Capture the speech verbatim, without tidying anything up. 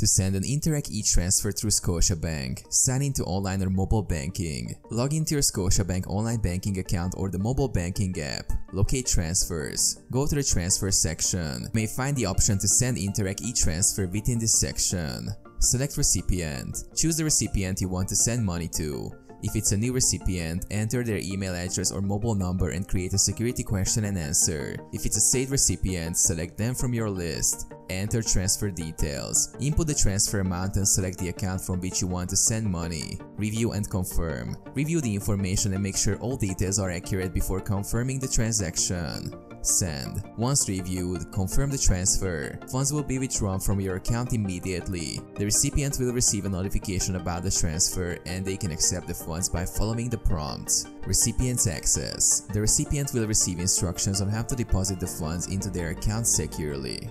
to send an Interac e-Transfer through Scotiabank. Sign into online or mobile banking. Log into your Scotiabank online banking account or the mobile banking app. Locate transfers. Go to the transfer section. You may find the option to send Interac e-Transfer within this section. Select recipient. Choose the recipient you want to send money to. If it's a new recipient, enter their email address or mobile number and create a security question and answer. If it's a saved recipient, select them from your list. Enter transfer details. Input the transfer amount and select the account from which you want to send money. Review and confirm. Review the information and make sure all details are accurate before confirming the transaction. Send. Once reviewed, confirm the transfer. Funds will be withdrawn from your account immediately. The recipient will receive a notification about the transfer and they can accept the funds by following the prompts. Recipient's access. The recipient will receive instructions on how to deposit the funds into their account securely.